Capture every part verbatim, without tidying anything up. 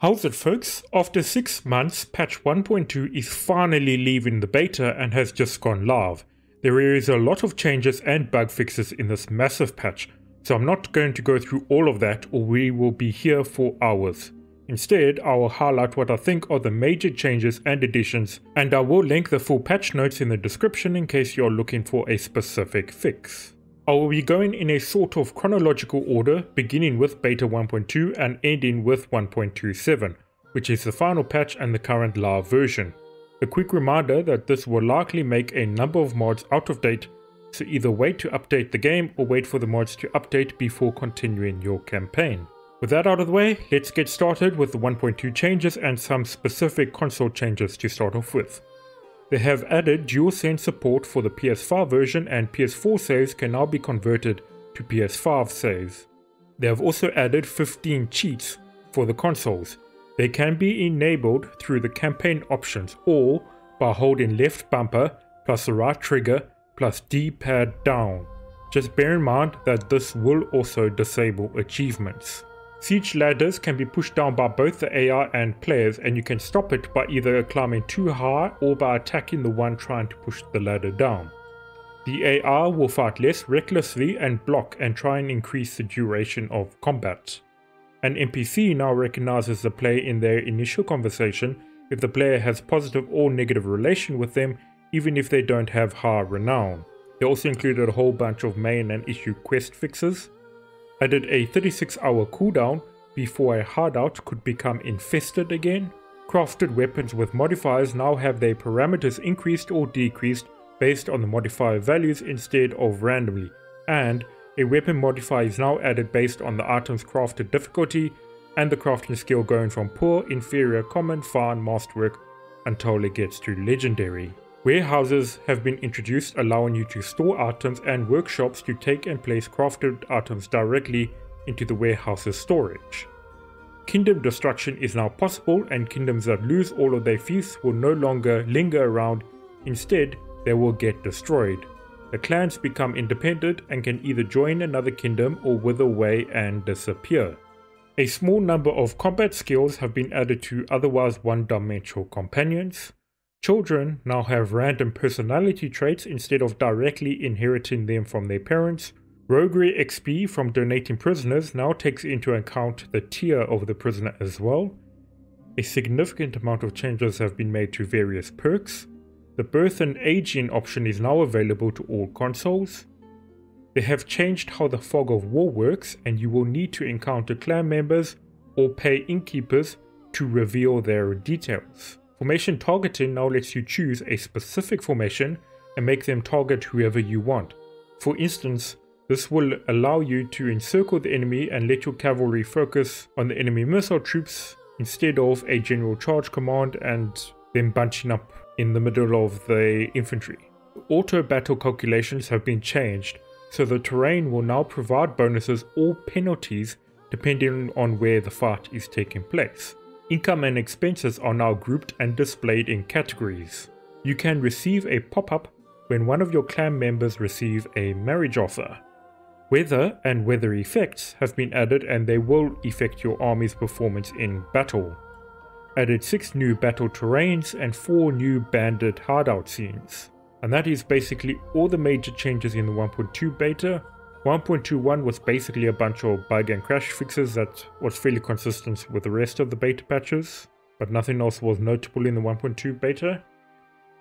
How's it folks, after six months patch one point two is finally leaving the beta and has just gone live. There is a lot of changes and bug fixes in this massive patch, so I'm not going to go through all of that or we will be here for hours. Instead, I will highlight what I think are the major changes and additions, and I will link the full patch notes in the description in case you are looking for a specific fix. I will be going in a sort of chronological order, beginning with beta one point two and ending with one point two seven, which is the final patch and the current live version. A quick reminder that this will likely make a number of mods out of date, so either wait to update the game or wait for the mods to update before continuing your campaign. With that out of the way, let's get started with the one point two changes and some specific console changes to start off with. They have added DualSense support for the P S five version, and P S four saves can now be converted to P S five saves. They have also added fifteen cheats for the consoles. They can be enabled through the campaign options or by holding left bumper plus the right trigger plus D pad down. Just bear in mind that this will also disable achievements. Siege ladders can be pushed down by both the A I and players, and you can stop it by either climbing too high or by attacking the one trying to push the ladder down. The A I will fight less recklessly and block and try and increase the duration of combat. An N P C now recognizes the player in their initial conversation if the player has positive or negative relation with them, even if they don't have high renown. They also included a whole bunch of main and issue quest fixes. Added a thirty-six hour cooldown before a hideout could become infested again. Crafted weapons with modifiers now have their parameters increased or decreased based on the modifier values instead of randomly, and a weapon modifier is now added based on the item's crafted difficulty and the crafting skill, going from poor, inferior, common, fine, masterwork until it gets to legendary. Warehouses have been introduced, allowing you to store items, and workshops to take and place crafted items directly into the warehouse's storage. Kingdom destruction is now possible, and kingdoms that lose all of their fiefs will no longer linger around. Instead, they will get destroyed. The clans become independent and can either join another kingdom or wither away and disappear. A small number of combat skills have been added to otherwise one-dimensional companions. Children now have random personality traits instead of directly inheriting them from their parents. Roguery X P from donating prisoners now takes into account the tier of the prisoner as well. A significant amount of changes have been made to various perks. The birth and aging option is now available to all consoles. They have changed how the fog of war works, and you will need to encounter clan members or pay innkeepers to reveal their details. Formation targeting now lets you choose a specific formation and make them target whoever you want. For instance, this will allow you to encircle the enemy and let your cavalry focus on the enemy missile troops instead of a general charge command and them bunching up in the middle of the infantry. Auto battle calculations have been changed, so the terrain will now provide bonuses or penalties depending on where the fight is taking place. Income and expenses are now grouped and displayed in categories. You can receive a pop-up when one of your clan members receive a marriage offer. Weather and weather effects have been added, and they will affect your army's performance in battle. Added six new battle terrains and four new bandit hideout scenes. And that is basically all the major changes in the one point two beta. one point two one was basically a bunch of bug and crash fixes that was fairly consistent with the rest of the beta patches, but nothing else was notable in the one point two beta.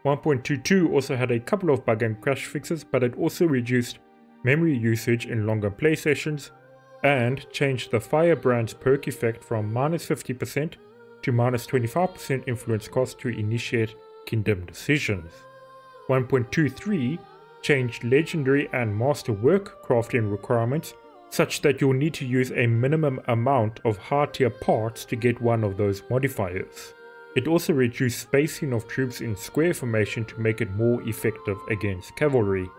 one point two two also had a couple of bug and crash fixes, but it also reduced memory usage in longer play sessions and changed the Firebrand's perk effect from minus fifty percent to minus twenty-five percent influence cost to initiate kingdom decisions. one point two three changed legendary and master work crafting requirements such that you'll need to use a minimum amount of high tier parts to get one of those modifiers. It also reduced spacing of troops in square formation to make it more effective against cavalry.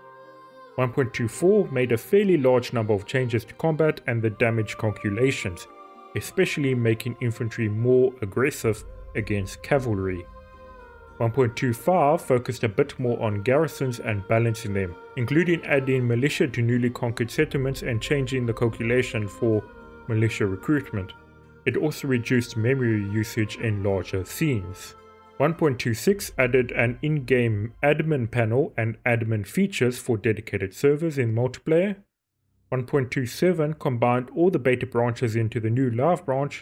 one point two four made a fairly large number of changes to combat and the damage calculations, especially making infantry more aggressive against cavalry. one point two five focused a bit more on garrisons and balancing them, including adding militia to newly conquered settlements and changing the calculation for militia recruitment. It also reduced memory usage in larger scenes. one point two six added an in-game admin panel and admin features for dedicated servers in multiplayer. one point two seven combined all the beta branches into the new live branch,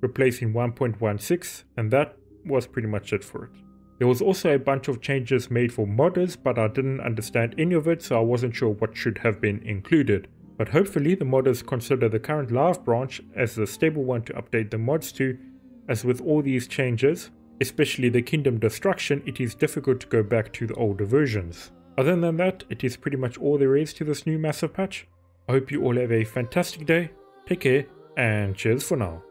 replacing one point one six, and that was pretty much it for it. There was also a bunch of changes made for modders, but I didn't understand any of it, so I wasn't sure what should have been included. But hopefully the modders consider the current live branch as the stable one to update the mods to, as with all these changes, especially the Kingdom Destruction, it is difficult to go back to the older versions. Other than that, it is pretty much all there is to this new massive patch. I hope you all have a fantastic day, take care, and cheers for now.